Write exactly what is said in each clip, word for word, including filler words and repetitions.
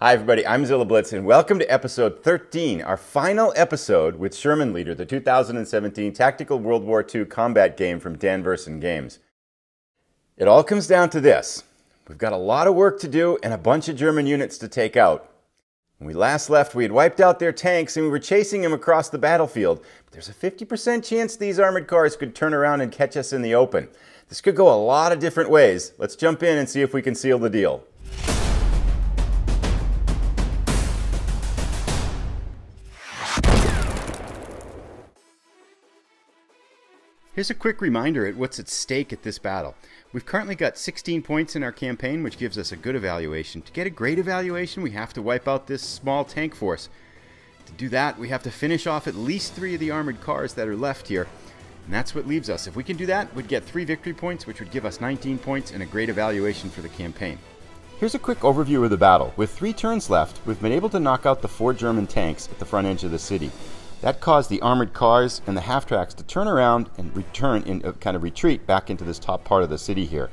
Hi everybody, I'm Zilla Blitz and welcome to episode thirteen, our final episode with Sherman Leader, the two thousand seventeen Tactical World War Two combat game from Dan Verssen Games. It all comes down to this. We've got a lot of work to do and a bunch of German units to take out. When we last left, we had wiped out their tanks and we were chasing them across the battlefield. But there's a fifty percent chance these armored cars could turn around and catch us in the open. This could go a lot of different ways. Let's jump in and see if we can seal the deal. Here's a quick reminder at what's at stake at this battle. We've currently got sixteen points in our campaign, which gives us a good evaluation. To get a great evaluation, we have to wipe out this small tank force. To do that, we have to finish off at least three of the armored cars that are left here. And that's what leaves us. If we can do that, we'd get three victory points, which would give us nineteen points and a great evaluation for the campaign. Here's a quick overview of the battle. With three turns left, we've been able to knock out the four German tanks at the front edge of the city. That caused the armored cars and the half-tracks to turn around and return in uh, kind of retreat back into this top part of the city here.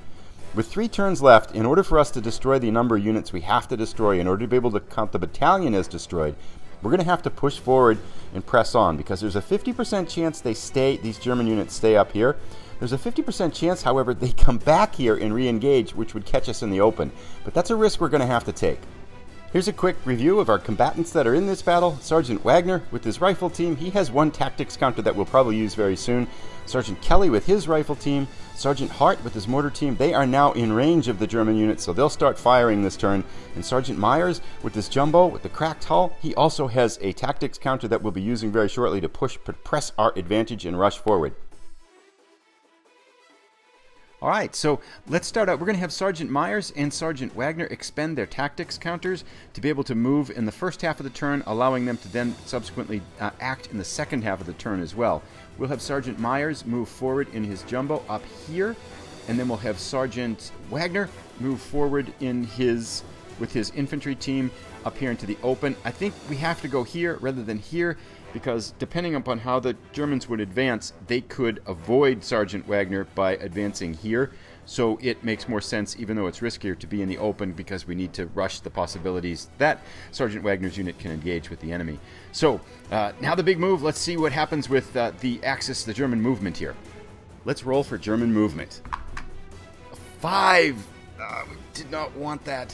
With three turns left, in order for us to destroy the number of units we have to destroy, in order to be able to count the battalion as destroyed, we're going to have to push forward and press on, because there's a fifty percent chance they stay, these German units stay up here. There's a fifty percent chance, however, they come back here and re-engage, which would catch us in the open. But that's a risk we're going to have to take. Here's a quick review of our combatants that are in this battle. Sergeant Wagner with his rifle team. He has one tactics counter that we'll probably use very soon. Sergeant Kelly with his rifle team. Sergeant Hart with his mortar team. They are now in range of the German units, so they'll start firing this turn. And Sergeant Myers with his jumbo with the cracked hull. He also has a tactics counter that we'll be using very shortly to push, press our advantage and rush forward. All right, so let's start out. We're going to have Sergeant Myers and Sergeant Wagner expend their tactics counters to be able to move in the first half of the turn, allowing them to then subsequently uh, act in the second half of the turn as well. We'll have Sergeant Myers move forward in his jumbo up here, and then we'll have Sergeant Wagner move forward in his with his infantry team up here into the open. I think we have to go here rather than here, because depending upon how the Germans would advance, they could avoid Sergeant Wagner by advancing here. So it makes more sense, even though it's riskier, to be in the open, because we need to rush the possibilities that Sergeant Wagner's unit can engage with the enemy. So uh, now the big move. Let's see what happens with uh, the Axis, the German movement here. Let's roll for German movement. Five! Uh, we did not want that.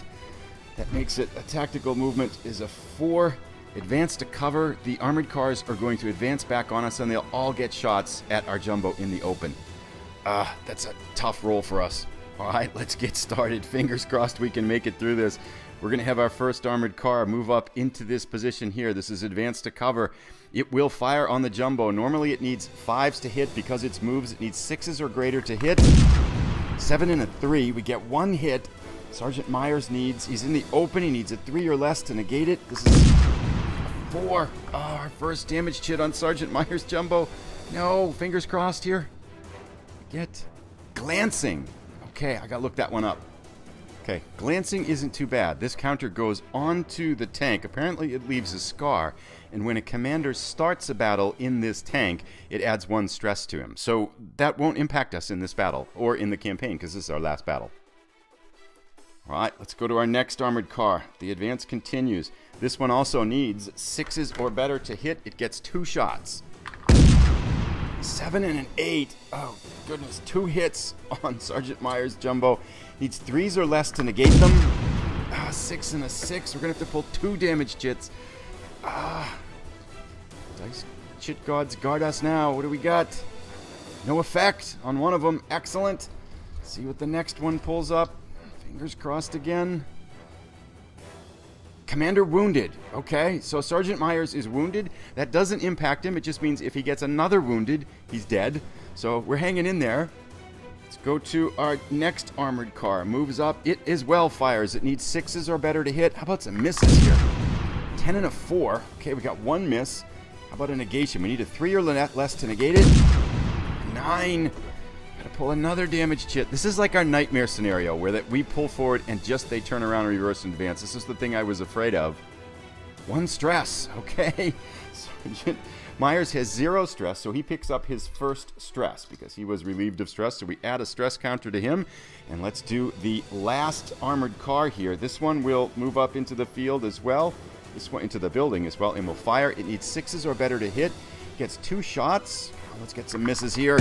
That makes it a tactical movement is a four. Advance to cover. The armored cars are going to advance back on us, and they'll all get shots at our jumbo in the open. Ah, uh, that's a tough roll for us. All right, let's get started. Fingers crossed we can make it through this. We're going to have our first armored car move up into this position here. This is advance to cover. It will fire on the jumbo. Normally it needs fives to hit because it's moves. It needs sixes or greater to hit. Seven and a three. We get one hit. Sergeant Myers needs, he's in the open, he needs a three or less to negate it. This is four. Oh, our first damage chit on Sergeant Myers' jumbo. No, fingers crossed here. Get glancing. Okay, I gotta look that one up. Okay, glancing isn't too bad. This counter goes onto the tank. Apparently it leaves a scar, and when a commander starts a battle in this tank, it adds one stress to him. So that won't impact us in this battle, or in the campaign, because this is our last battle. All right, let's go to our next armored car. The advance continues. This one also needs sixes or better to hit. It gets two shots. Seven and an eight. Oh, goodness. Two hits on Sergeant Myers' jumbo. Needs threes or less to negate them. Ah, six and a six. We're going to have to pull two damage chits. Ah. Dice chit gods guard us now. What do we got? No effect on one of them. Excellent. See what the next one pulls up. Fingers crossed again. Commander wounded. Okay, so Sergeant Myers is wounded. That doesn't impact him. It just means if he gets another wounded, he's dead. So we're hanging in there. Let's go to our next armored car. Moves up. It as well fires. It needs sixes or better to hit. How about some misses here? Ten and a four. Okay, we got one miss. How about a negation? We need a three or less to negate it. Nine. Gotta pull another damage chit. This is like our nightmare scenario where that we pull forward and just they turn around and reverse and advance. This is the thing I was afraid of. One stress, okay. Sergeant Myers has zero stress, so he picks up his first stress because he was relieved of stress, so we add a stress counter to him. And let's do the last armored car here. This one will move up into the field as well, this one into the building as well, and will fire. It needs sixes or better to hit. Gets two shots. Let's get some misses here.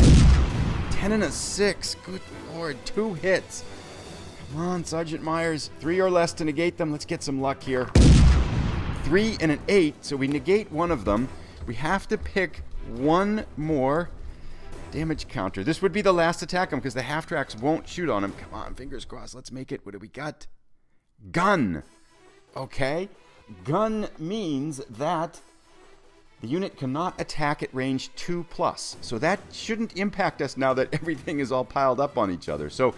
Ten and a six, good lord, two hits. Come on, Sergeant Myers, three or less to negate them. Let's get some luck here. Three and an eight, so we negate one of them. We have to pick one more damage counter. This would be the last attack him because the half tracks won't shoot on him. Come on, fingers crossed. Let's make it. What do we got? Gun. Okay. Gun means that the unit cannot attack at range two plus. So that shouldn't impact us now that everything is all piled up on each other. So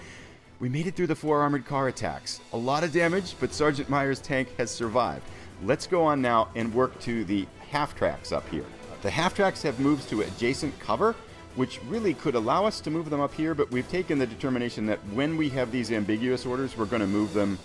we made it through the four armored car attacks. A lot of damage, but Sergeant Myers' tank has survived. Let's go on now and work to the half tracks up here. The half tracks have moves to adjacent cover, which really could allow us to move them up here, but we've taken the determination that when we have these ambiguous orders, we're going to move them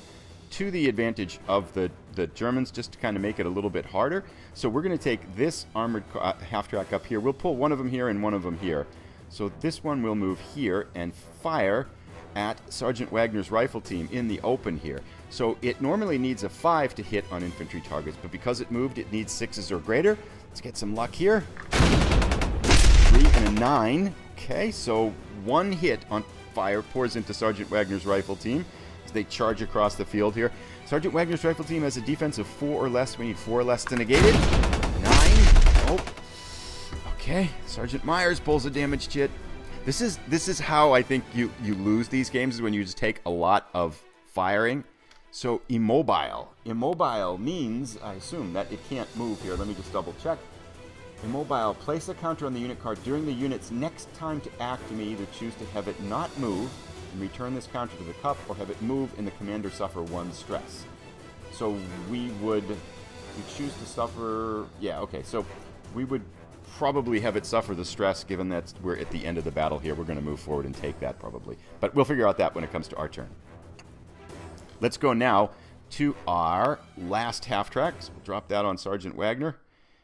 to the advantage of the, the Germans just to kind of make it a little bit harder. So we're going to take this armored uh, half track up here. We'll pull one of them here and one of them here. So this one will move here and fire at Sergeant Wagner's rifle team in the open here. So it normally needs a five to hit on infantry targets, but because it moved, it needs sixes or greater. Let's get some luck here. Three and a nine. Okay, so one hit on fire pours into Sergeant Wagner's rifle team as they charge across the field here. Sergeant Wagner's rifle team has a defense of four or less. We need four or less to negate it. Nine. Oh. Okay, Sergeant Myers pulls a damaged hit. This is this is how I think you, you lose these games, is when you just take a lot of firing. So immobile. Immobile means, I assume, that it can't move here. Let me just double check. Immobile, place a counter on the unit card during the unit's next time to act. You may either choose to have it not move and return this counter to the cup, or have it move and the commander suffer one stress. So we would, we choose to suffer, yeah, okay, so we would probably have it suffer the stress, given that we're at the end of the battle here. We're going to move forward and take that probably. But we'll figure out that when it comes to our turn. Let's go now to our last half track. So we'll drop that on Sergeant Wagner.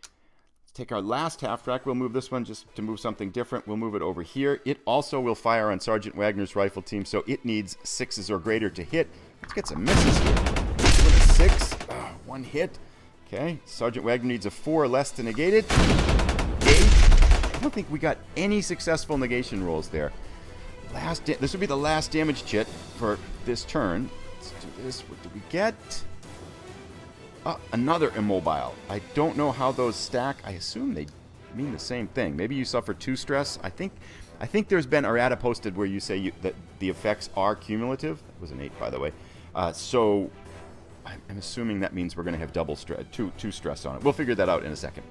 Let's take our last half track. We'll move this one just to move something different. We'll move it over here. It also will fire on Sergeant Wagner's rifle team, so it needs sixes or greater to hit. Let's get some misses here. Six. Oh, one hit. Okay. Sergeant Wagner needs a four or less to negate it. I don't think we got any successful negation rolls there. Last, this would be the last damage chit for this turn. Let's do this. What do we get? Uh, another immobile. I don't know how those stack. I assume they mean the same thing. Maybe you suffer two stress. I think, I think there's been errata posted where you say you, that the effects are cumulative. That was an eight, by the way. Uh, so I'm assuming that means we're going to have double stress, two, two stress on it. We'll figure that out in a second.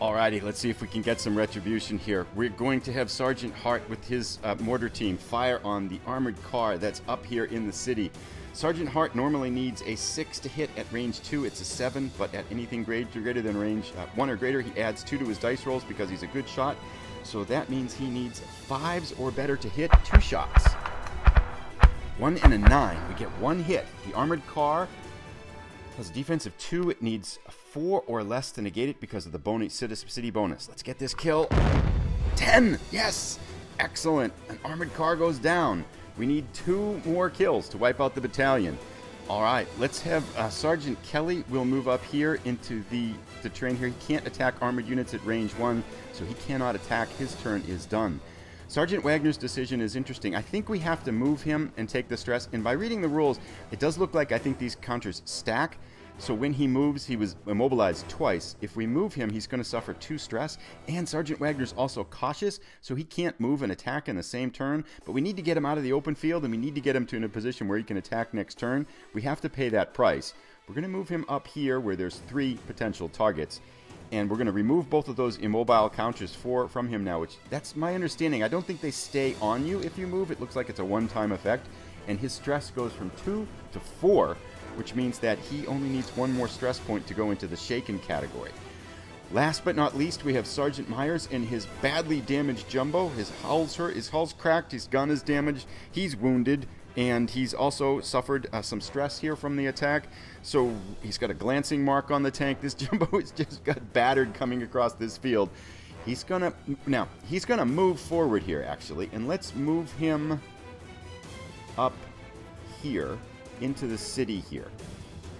Alrighty, let's see if we can get some retribution here. We're going to have Sergeant Hart with his uh, mortar team fire on the armored car that's up here in the city. Sergeant Hart normally needs a six to hit at range two. It's a seven, but at anything greater than range uh, one or greater, he adds two to his dice rolls because he's a good shot. So that means he needs fives or better to hit, two shots. One and a nine. We get one hit. The armored car has a defense of two. It needs a four or less to negate it because of the bonus, city bonus. Let's get this kill. ten! Yes! Excellent. An armored car goes down. We need two more kills to wipe out the battalion. All right, let's have uh, Sergeant Kelly will move up here into the, the train here. He can't attack armored units at range one, so he cannot attack. His turn is done. Sergeant Wagner's decision is interesting. I think we have to move him and take the stress. And by reading the rules, it does look like I think these counters stack. So when he moves, he was immobilized twice. If we move him, he's going to suffer two stress. And Sergeant Wagner's also cautious, so he can't move and attack in the same turn. But we need to get him out of the open field, and we need to get him to in a position where he can attack next turn. We have to pay that price. We're going to move him up here where there's three potential targets. And we're going to remove both of those immobile counters for, from him now, which that's my understanding. I don't think they stay on you if you move. It looks like it's a one-time effect. And his stress goes from two to four, which means that he only needs one more stress point to go into the shaken category. Last but not least, we have Sergeant Myers in his badly damaged jumbo. His hull's hurt, his hull's cracked, his gun is damaged, he's wounded. and he's also suffered uh, some stress here from the attack, so he's got a glancing mark on the tank. This Jumbo has just got battered coming across this field. He's gonna, now, he's gonna move forward here, actually, and let's move him up here into the city here.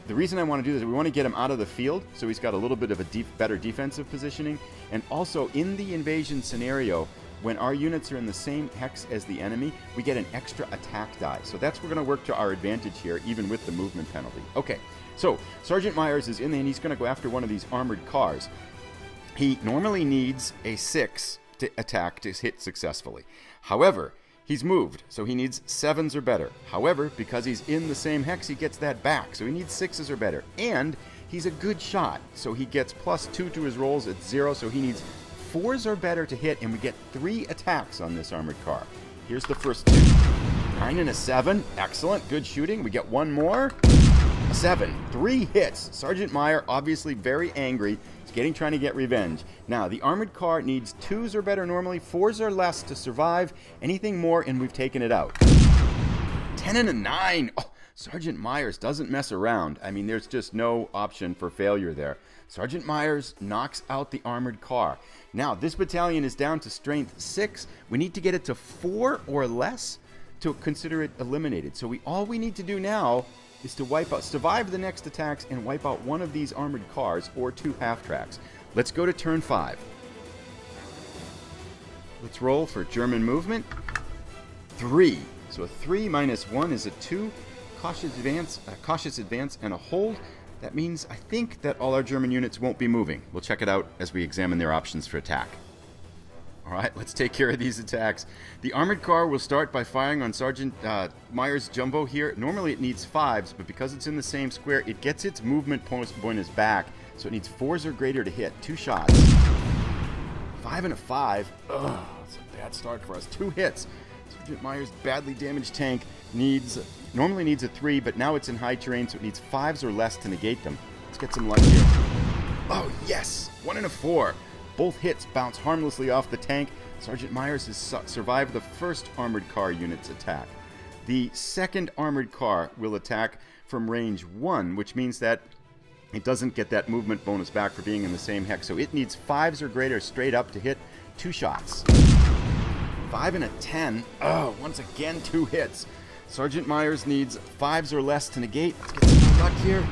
The reason I want to do this is we want to get him out of the field, so he's got a little bit of a deep, better defensive positioning, and also in the invasion scenario, when our units are in the same hex as the enemy, we get an extra attack die. So that's, we're going to work to our advantage here, even with the movement penalty. Okay, so Sergeant Myers is in there, and he's going to go after one of these armored cars. He normally needs a six to attack to hit successfully. However, he's moved, so he needs sevens or better. However, because he's in the same hex, he gets that back, so he needs sixes or better. And he's a good shot, so he gets plus two to his rolls at zero, so he needs fours or better to hit, and we get three attacks on this armored car. Here's the first two. Nine and a seven. Excellent. Good shooting. We get one more. A seven. Three hits. Sergeant Meyer, obviously very angry. He's getting, trying to get revenge. Now, the armored car needs twos or better normally, fours or less to survive. Anything more, and we've taken it out. Ten and a nine. Oh, Sergeant Myers doesn't mess around. I mean, there's just no option for failure there. Sergeant Myers knocks out the armored car. Now, this battalion is down to strength six. We need to get it to four or less to consider it eliminated. So we, all we need to do now is to wipe out, survive the next attacks and wipe out one of these armored cars or two half-tracks. Let's go to turn five. Let's roll for German movement. Three. So a three minus one is a two. Cautious advance, a cautious advance and a hold. That means, I think, that all our German units won't be moving. We'll check it out as we examine their options for attack. All right, let's take care of these attacks. The armored car will start by firing on Sergeant uh, Myers' Jumbo here. Normally it needs fives, but because it's in the same square, it gets its movement bonus back, so it needs fours or greater to hit. Two shots. Five and a five. Ugh, that's a bad start for us. Two hits. Sergeant Myers' badly damaged tank needs, normally needs a three, but now it's in high terrain, so it needs fives or less to negate them. Let's get some luck here. Oh, yes! One and a four. Both hits bounce harmlessly off the tank. Sergeant Myers has su survived the first armored car unit's attack. The second armored car will attack from range one, which means that it doesn't get that movement bonus back for being in the same hex, so it needs fives or greater straight up to hit. Two shots. Five and a ten. Oh, once again, two hits. Sergeant Myers needs fives or less to negate. Let's get some luck here.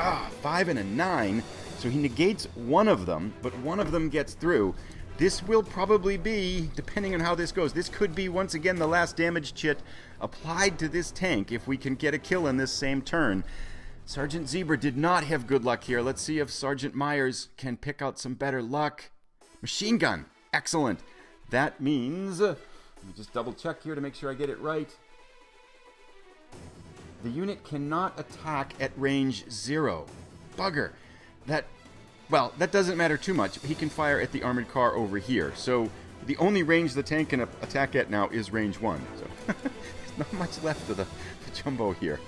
Ah, five and a nine. So he negates one of them, but one of them gets through. This will probably be, depending on how this goes, this could be once again the last damage chit applied to this tank if we can get a kill in this same turn. Sergeant Zebra did not have good luck here. Let's see if Sergeant Myers can pick out some better luck. Machine gun. Excellent. That means, let me just double check here to make sure I get it right. The unit cannot attack at range zero. Bugger. That, well, that doesn't matter too much. He can fire at the armored car over here. So the only range the tank can attack at now is range one. So there's not much left of the, the Jumbo here.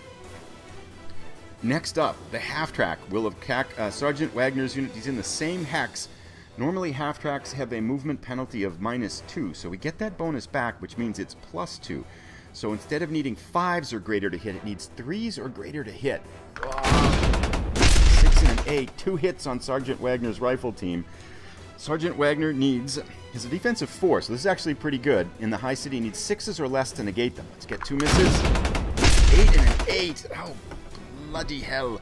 Next up, the half-track will attack uh, Sergeant Wagner's unit. He's in the same hex. Normally, half-tracks have a movement penalty of minus two, so we get that bonus back, which means it's plus two. So instead of needing fives or greater to hit, it needs threes or greater to hit. Oh. Six and an eight. Two hits on Sergeant Wagner's rifle team. Sergeant Wagner needs, has a defense of four, so this is actually pretty good. In the high city, he needs sixes or less to negate them. Let's get two misses. Eight and an eight. Oh, bloody hell.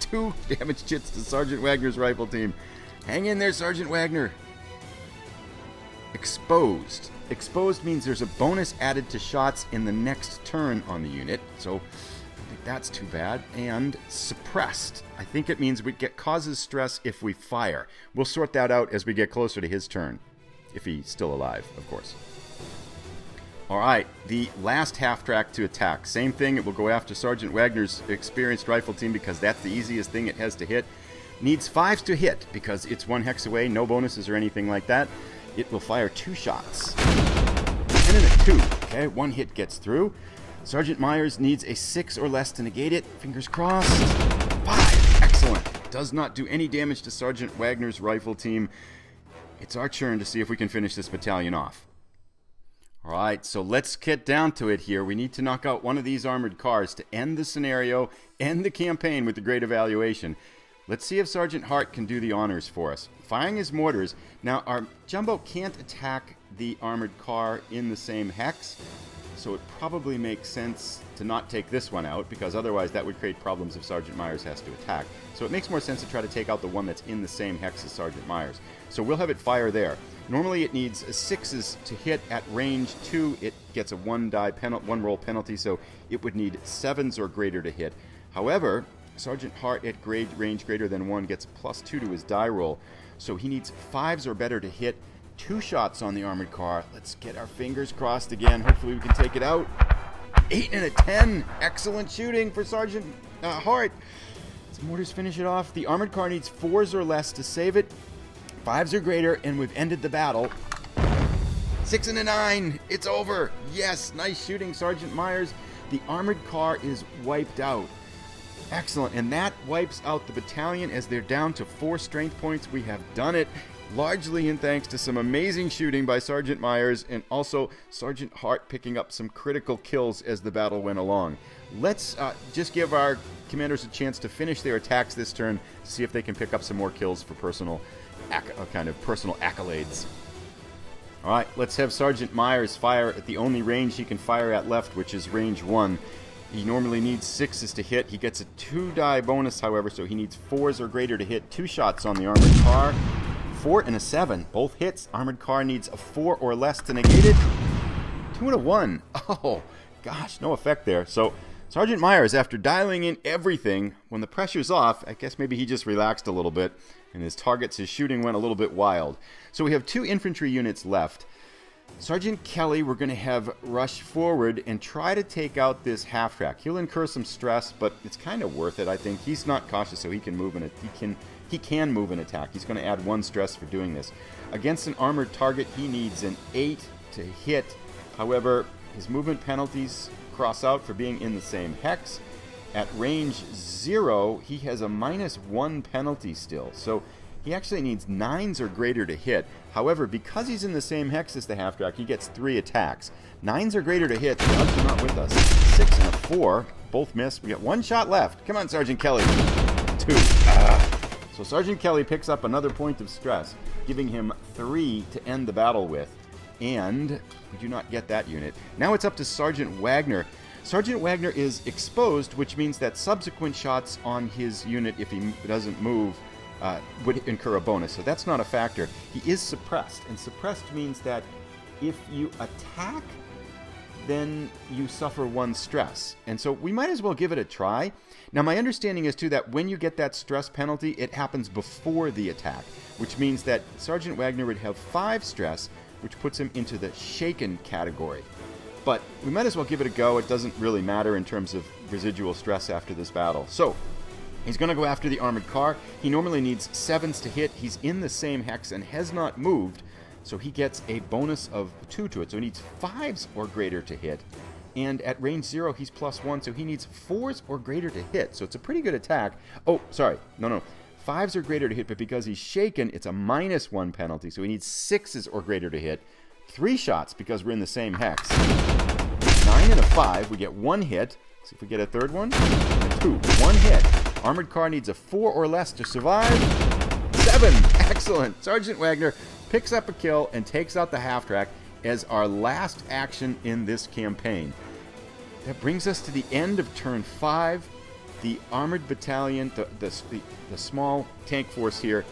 Two damage chits to Sergeant Wagner's rifle team. Hang in there, Sergeant Wagner. Exposed. Exposed means there's a bonus added to shots in the next turn on the unit, so I don't think that's too bad. And suppressed. I think it means we get causes stress if we fire. We'll sort that out as we get closer to his turn, if he's still alive, of course. All right, the last half-track to attack. Same thing, it will go after Sergeant Wagner's experienced rifle team because that's the easiest thing it has to hit. Needs fives to hit because it's one hex away, no bonuses or anything like that. It will fire two shots. Ten and a two. Okay, one hit gets through. Sergeant Myers needs a six or less to negate it. Fingers crossed. Five. Excellent. Does not do any damage to Sergeant Wagner's rifle team. It's our turn to see if we can finish this battalion off. All right, so let's get down to it here. We need to knock out one of these armored cars to end the scenario, end the campaign with a great evaluation. Let's see if Sergeant Hart can do the honors for us. Firing his mortars. Now, our Jumbo can't attack the armored car in the same hex, so it probably makes sense to not take this one out, because otherwise that would create problems if Sergeant Myers has to attack. So it makes more sense to try to take out the one that's in the same hex as Sergeant Myers. So we'll have it fire there. Normally it needs sixes to hit at range two. It gets a one die penalty, one roll penalty, so it would need sevens or greater to hit. However, Sergeant Hart at grade range greater than one gets plus two to his die roll, so he needs fives or better to hit. Two shots on the armored car. Let's get our fingers crossed again. Hopefully we can take it out. Eight and a ten. Excellent shooting for Sergeant uh, Hart. His mortars finish it off. The armored car needs fours or less to save it. Fives or greater, and we've ended the battle. Six and a nine. It's over. Yes, nice shooting, Sergeant Myers. The armored car is wiped out. Excellent, and that wipes out the battalion as they're down to four strength points. We have done it, largely in thanks to some amazing shooting by Sergeant Myers and also Sergeant Hart picking up some critical kills as the battle went along. Let's uh, just give our commanders a chance to finish their attacks this turn, see if they can pick up some more kills for personal, acc uh, kind of personal accolades. All right, let's have Sergeant Myers fire at the only range he can fire at left, which is range one. He normally needs sixes to hit. He gets a two die bonus, however, so he needs fours or greater to hit. Two shots on the armored car. Four and a seven. Both hits. Armored car needs a four or less to negate it. Two and a one. Oh, gosh, no effect there. So Sergeant Myers, after dialing in everything, when the pressure's off, I guess maybe he just relaxed a little bit, and his targets, his shooting went a little bit wild. So we have two infantry units left. Sergeant Kelly, we're going to have rush forward and try to take out this half-track. He'll incur some stress, but it's kind of worth it, I think. He's not cautious, so he can move and he can he can move and attack. He's going to add one stress for doing this. Against an armored target, he needs an eight to hit. However, his movement penalties cross out for being in the same hex. At range zero, he has a minus one penalty still. So he actually needs nines or greater to hit. However, because he's in the same hex as the half-track, he gets three attacks. Nines or greater to hit. The odds are not with us. Six and a four. Both miss. We got one shot left. Come on, Sergeant Kelly. Two. Ah. So Sergeant Kelly picks up another point of stress, giving him three to end the battle with. And we do not get that unit. Now it's up to Sergeant Wagner. Sergeant Wagner is exposed, which means that subsequent shots on his unit, if he doesn't move, Uh, would incur a bonus, so that's not a factor. He is suppressed, and suppressed means that if you attack, then you suffer one stress. And so we might as well give it a try. Now, my understanding is, too, that when you get that stress penalty, it happens before the attack, which means that Sergeant Wagner would have five stress, which puts him into the shaken category. But we might as well give it a go. It doesn't really matter in terms of residual stress after this battle. So he's going to go after the armored car. He normally needs sevens to hit. He's in the same hex and has not moved, so he gets a bonus of two to it. So he needs fives or greater to hit. And at range zero, he's plus one, so he needs fours or greater to hit. So it's a pretty good attack. Oh, sorry. No, no. Fives or greater to hit, but because he's shaken, it's a minus one penalty, so he needs sixes or greater to hit. Three shots because we're in the same hex. Nine and a five. We get one hit. Let's see if we get a third one. Two. One hit. Armored car needs a four or less to survive. Seven. Excellent. Sergeant Wagner picks up a kill and takes out the half-track as our last action in this campaign. That brings us to the end of turn five. The armored battalion, the, the, the, the small tank force here,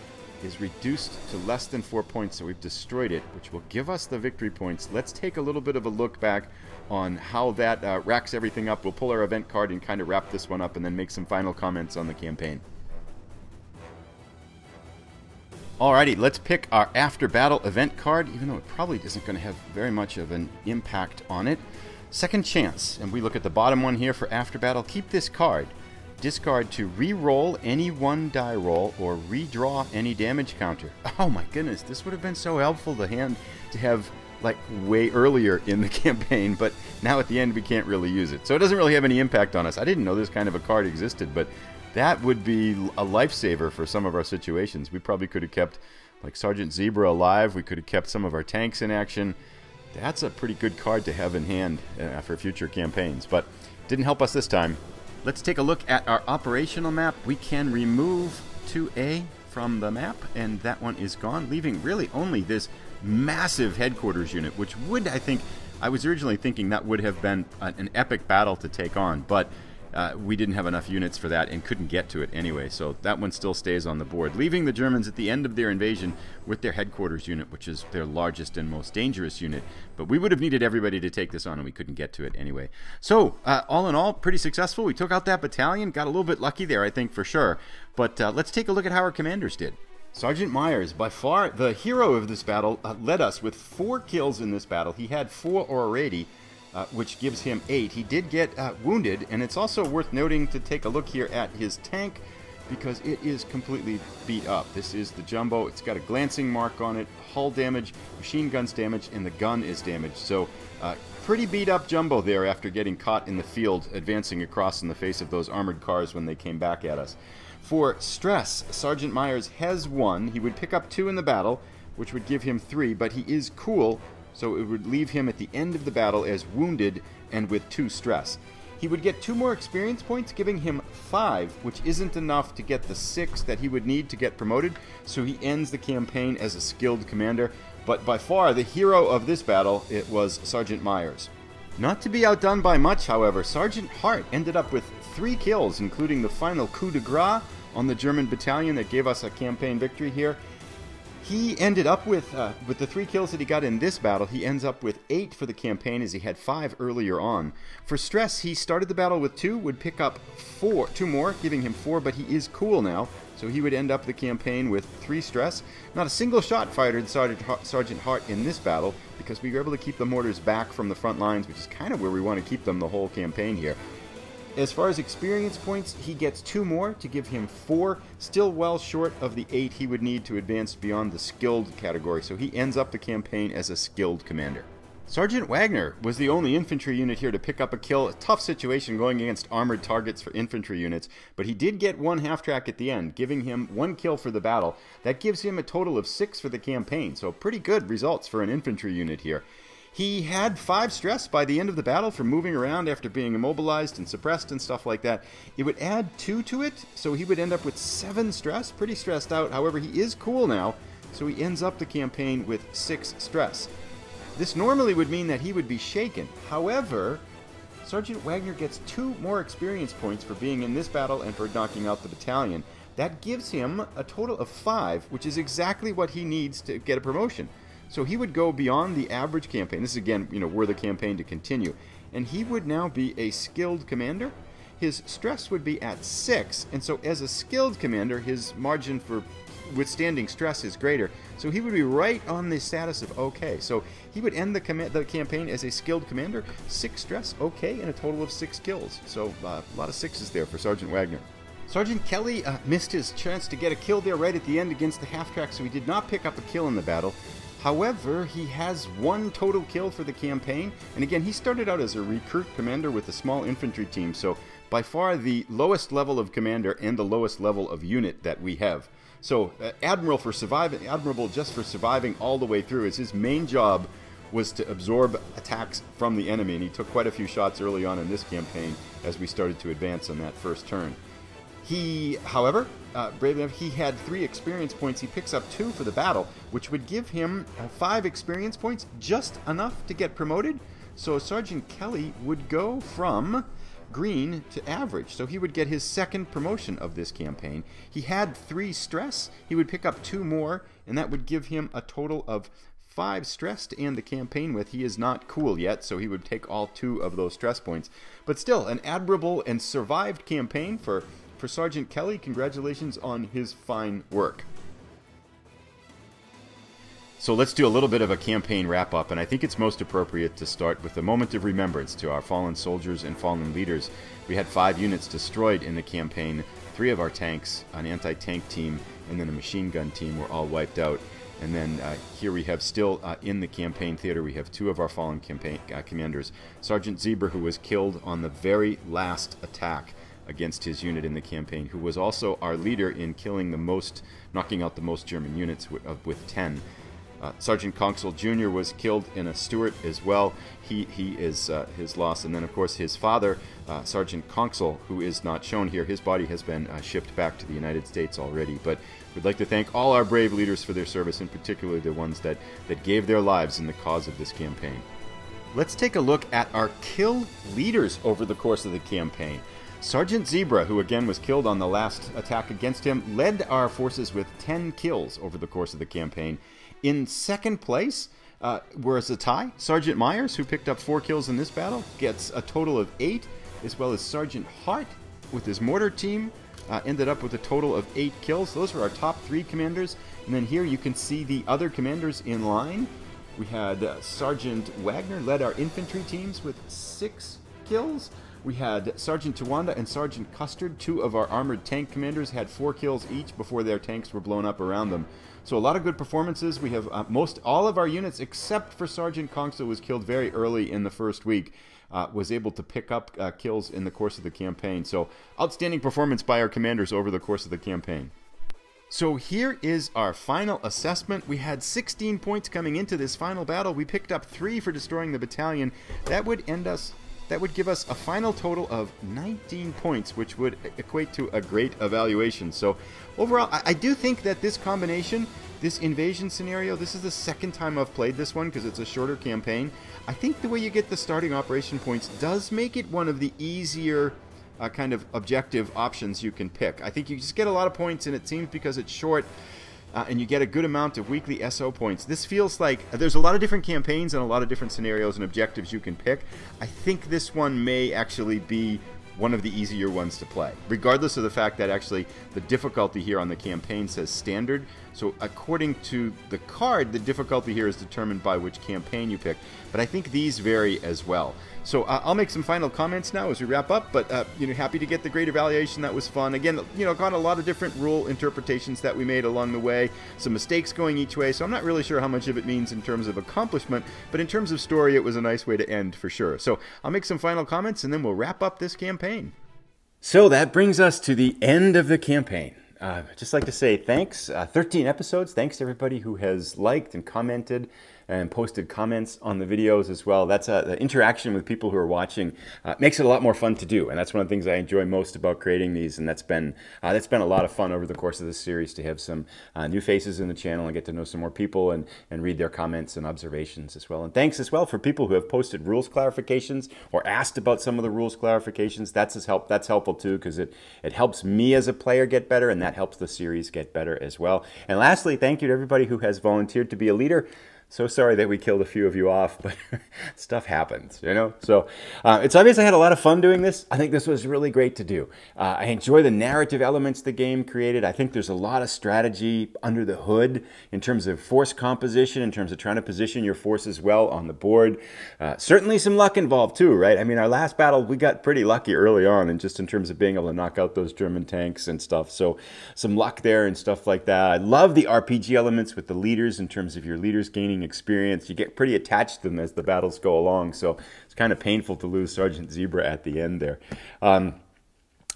is reduced to less than four points, so we've destroyed it, which will give us the victory points. Let's take a little bit of a look back on how that uh, racks everything up. We'll pull our event card and kind of wrap this one up and then make some final comments on the campaign. Alrighty, let's pick our after battle event card, even though it probably isn't going to have very much of an impact on it. Second chance, and we look at the bottom one here for after battle. Keep this card. Discard to re-roll any one die roll or redraw any damage counter. Oh my goodness, this would have been so helpful to hand to have like way earlier in the campaign, but now at the end we can't really use it. So it doesn't really have any impact on us. I didn't know this kind of a card existed, but that would be a lifesaver for some of our situations. We probably could have kept like Sergeant Zebra alive. We could have kept some of our tanks in action. That's a pretty good card to have in hand uh, for future campaigns, but didn't help us this time. Let's take a look at our operational map. We can remove two A from the map, and that one is gone, leaving really only this massive headquarters unit, which would, I think, I was originally thinking that would have been an epic battle to take on, but uh, we didn't have enough units for that and couldn't get to it anyway, so that one still stays on the board, leaving the Germans at the end of their invasion with their headquarters unit, which is their largest and most dangerous unit. But we would have needed everybody to take this on, and we couldn't get to it anyway. So, uh, all in all, pretty successful. We took out that battalion, got a little bit lucky there, I think, for sure. But uh, let's take a look at how our commanders did. Sergeant Myers, by far the hero of this battle, uh, led us with four kills in this battle. He had four already, uh, which gives him eight. He did get uh, wounded, and it's also worth noting to take a look here at his tank, because it is completely beat up. This is the jumbo. It's got a glancing mark on it, hull damage, machine guns damaged, and the gun is damaged. So uh, pretty beat up jumbo there after getting caught in the field, advancing across in the face of those armored cars when they came back at us. For stress, Sergeant Myers has one. He would pick up two in the battle, which would give him three, but he is cool, so it would leave him at the end of the battle as wounded and with two stress. He would get two more experience points, giving him five, which isn't enough to get the six that he would need to get promoted, so he ends the campaign as a skilled commander. But by far, the hero of this battle, it was Sergeant Myers. Not to be outdone by much, however, Sergeant Hart ended up with three kills, including the final coup de grace on the German battalion that gave us a campaign victory here. He ended up with, uh, with the three kills that he got in this battle, he ends up with eight for the campaign, as he had five earlier on. For stress, he started the battle with two, would pick up four, two more, giving him four, but he is cool now, so he would end up the campaign with three stress. Not a single shot fired at Sergeant Hart in this battle, because we were able to keep the mortars back from the front lines, which is kind of where we want to keep them the whole campaign here. As far as experience points, he gets two more to give him four, still well short of the eight he would need to advance beyond the skilled category, so he ends up the campaign as a skilled commander. Sergeant Wagner was the only infantry unit here to pick up a kill. A tough situation going against armored targets for infantry units, but he did get one half-track at the end, giving him one kill for the battle. That gives him a total of six for the campaign, so pretty good results for an infantry unit here. He had five stress by the end of the battle for moving around after being immobilized and suppressed and stuff like that. It would add two to it, so he would end up with seven stress, pretty stressed out. However, he is cool now, so he ends up the campaign with six stress. This normally would mean that he would be shaken. However, Sergeant Wagner gets two more experience points for being in this battle and for knocking out the battalion. That gives him a total of five, which is exactly what he needs to get a promotion. So he would go beyond the average campaign. This is, again, you know, were the campaign to continue. And he would now be a skilled commander. His stress would be at six. And so as a skilled commander, his margin for withstanding stress is greater. So he would be right on the status of okay. So he would end the, com the campaign as a skilled commander. Six stress, okay, and a total of six kills. So uh, a lot of sixes there for Sergeant Wagner. Sergeant Kelly uh, missed his chance to get a kill there right at the end against the half-track, so he did not pick up a kill in the battle. However, he has one total kill for the campaign, and again, he started out as a recruit commander with a small infantry team, so by far the lowest level of commander and the lowest level of unit that we have. So, uh, admiral for surviving, admirable just for surviving all the way through, as his main job was to absorb attacks from the enemy, and he took quite a few shots early on in this campaign as we started to advance on that first turn. He, however, uh, bravely enough, he had three experience points. He picks up two for the battle, which would give him uh, five experience points, just enough to get promoted. So Sergeant Kelly would go from green to average. So he would get his second promotion of this campaign. He had three stress. He would pick up two more, and that would give him a total of five stress to end the campaign with. He is not cool yet, so he would take all two of those stress points. But still, an admirable and survived campaign for... For Sergeant Kelly, congratulations on his fine work. So let's do a little bit of a campaign wrap-up, and I think it's most appropriate to start with a moment of remembrance to our fallen soldiers and fallen leaders. We had five units destroyed in the campaign. Three of our tanks, an anti-tank team, and then a machine gun team were all wiped out. And then uh, here we have still uh, in the campaign theater, we have two of our fallen campaign, uh, commanders. Sergeant Zebra, who was killed on the very last attack against his unit in the campaign, who was also our leader in killing the most, knocking out the most German units with, uh, with ten. Uh, Sergeant Cunxell Junior was killed in a Stuart as well. He, he is uh, his loss. And then, of course, his father, uh, Sergeant Cunxell, who is not shown here, his body has been uh, shipped back to the United States already. But we'd like to thank all our brave leaders for their service, and particularly the ones that, that gave their lives in the cause of this campaign. Let's take a look at our kill leaders over the course of the campaign. Sergeant Zebra, who again was killed on the last attack against him, led our forces with ten kills over the course of the campaign. In second place, uh, where it's a tie, Sergeant Myers, who picked up four kills in this battle, gets a total of eight, as well as Sergeant Hart with his mortar team, uh, ended up with a total of eight kills. Those were our top three commanders. And then here you can see the other commanders in line. We had uh, Sergeant Wagner led our infantry teams with six kills. We had Sergeant Tawanda and Sergeant Custard, two of our armored tank commanders, had four kills each before their tanks were blown up around them. So a lot of good performances. We have uh, most all of our units, except for Sergeant Kongsa, who was killed very early in the first week, uh, was able to pick up uh, kills in the course of the campaign. So outstanding performance by our commanders over the course of the campaign. So here is our final assessment. We had sixteen points coming into this final battle. We picked up three for destroying the battalion. That would end us... That would give us a final total of nineteen points, which would equate to a great evaluation. So overall, I, I do think that this combination, this invasion scenario, this is the second time I've played this one because it's a shorter campaign. I think the way you get the starting operation points does make it one of the easier uh, kind of objective options you can pick. I think you just get a lot of points, and it seems because it's short, Uh, and you get a good amount of weekly S O points. This feels like there's a lot of different campaigns and a lot of different scenarios and objectives you can pick. I think this one may actually be one of the easier ones to play, regardless of the fact that actually the difficulty here on the campaign says standard. So according to the card, the difficulty here is determined by which campaign you pick. But I think these vary as well. So uh, I'll make some final comments now as we wrap up, but uh, you know, happy to get the great evaluation. That was fun. Again, you know, got a lot of different rule interpretations that we made along the way, some mistakes going each way, so I'm not really sure how much of it means in terms of accomplishment, but in terms of story, it was a nice way to end for sure. So I'll make some final comments, and then we'll wrap up this campaign. So that brings us to the end of the campaign. Uh, just like to say thanks, uh, thirteen episodes. Thanks to everybody who has liked and commented and posted comments on the videos as well. That's uh, the interaction with people who are watching uh, makes it a lot more fun to do, and that's one of the things I enjoy most about creating these. And that's been uh, that's been a lot of fun over the course of this series to have some uh, new faces in the channel and get to know some more people and and read their comments and observations as well. And thanks as well for people who have posted rules clarifications or asked about some of the rules clarifications. That's as help that's helpful too, because it it helps me as a player get better, and that helps the series get better as well. And lastly, thank you to everybody who has volunteered to be a leader. So sorry that we killed a few of you off, but stuff happens, you know? So uh, it's obvious I had a lot of fun doing this. I think this was really great to do. Uh, I enjoy the narrative elements the game created. I think there's a lot of strategy under the hood in terms of force composition, in terms of trying to position your forces well on the board. Uh, certainly some luck involved too, right? I mean, our last battle, we got pretty lucky early on, and just in terms of being able to knock out those German tanks and stuff. So some luck there and stuff like that. I love the R P G elements with the leaders in terms of your leaders gaining experience. You get pretty attached to them as the battles go along, so it's kind of painful to lose Sergeant Zebra at the end there. Um,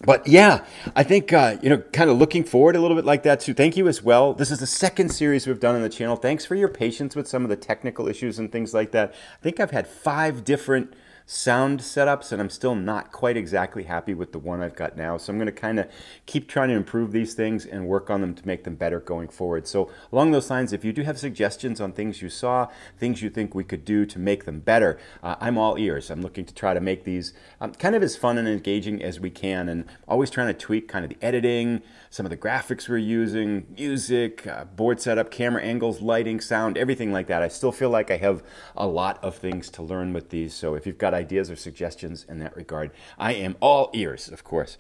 But yeah, I think, uh, you know, kind of looking forward a little bit like that too. Thank you as well. This is the second series we've done on the channel. Thanks for your patience with some of the technical issues and things like that. I think I've had five different sound setups, and I'm still not quite exactly happy with the one I've got now. So I'm going to kind of keep trying to improve these things and work on them to make them better going forward. So along those lines, if you do have suggestions on things you saw, things you think we could do to make them better, uh, I'm all ears. I'm looking to try to make these um, kind of as fun and engaging as we can, and always trying to tweak kind of the editing, some of the graphics we're using, music, uh, board setup, camera angles, lighting, sound, everything like that. I still feel like I have a lot of things to learn with these. So if you've got ideas or suggestions in that regard, I am all ears, of course.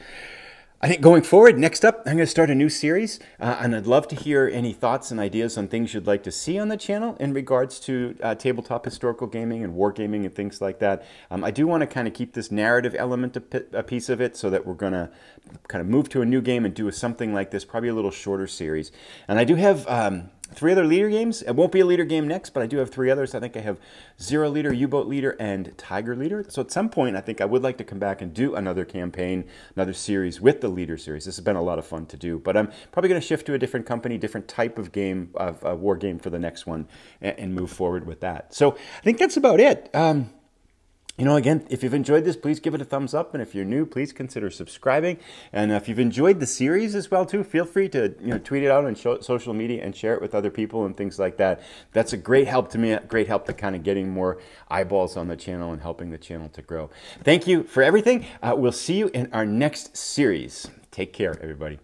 I think going forward, next up, I'm going to start a new series, uh, and I'd love to hear any thoughts and ideas on things you'd like to see on the channel in regards to uh, tabletop historical gaming and wargaming and things like that. Um, I do want to kind of keep this narrative element a, a piece of it, so that we're going to kind of move to a new game and do something like this, probably a little shorter series. And I do have... Um, Three other leader games. It won't be a leader game next, but I do have three others. I think I have Zero Leader, U-Boat Leader, and Tiger Leader. So at some point, I think I would like to come back and do another campaign, another series with the Leader series. This has been a lot of fun to do, but I'm probably going to shift to a different company, different type of game, of uh, war game for the next one, and, and move forward with that. So I think that's about it. Um, You know, again, if you've enjoyed this, please give it a thumbs up. And if you're new, please consider subscribing. And if you've enjoyed the series as well, too, feel free to you know, tweet it out on social media and share it with other people and things like that. That's a great help to me, a great help to kind of getting more eyeballs on the channel and helping the channel to grow. Thank you for everything. Uh, we'll see you in our next series. Take care, everybody.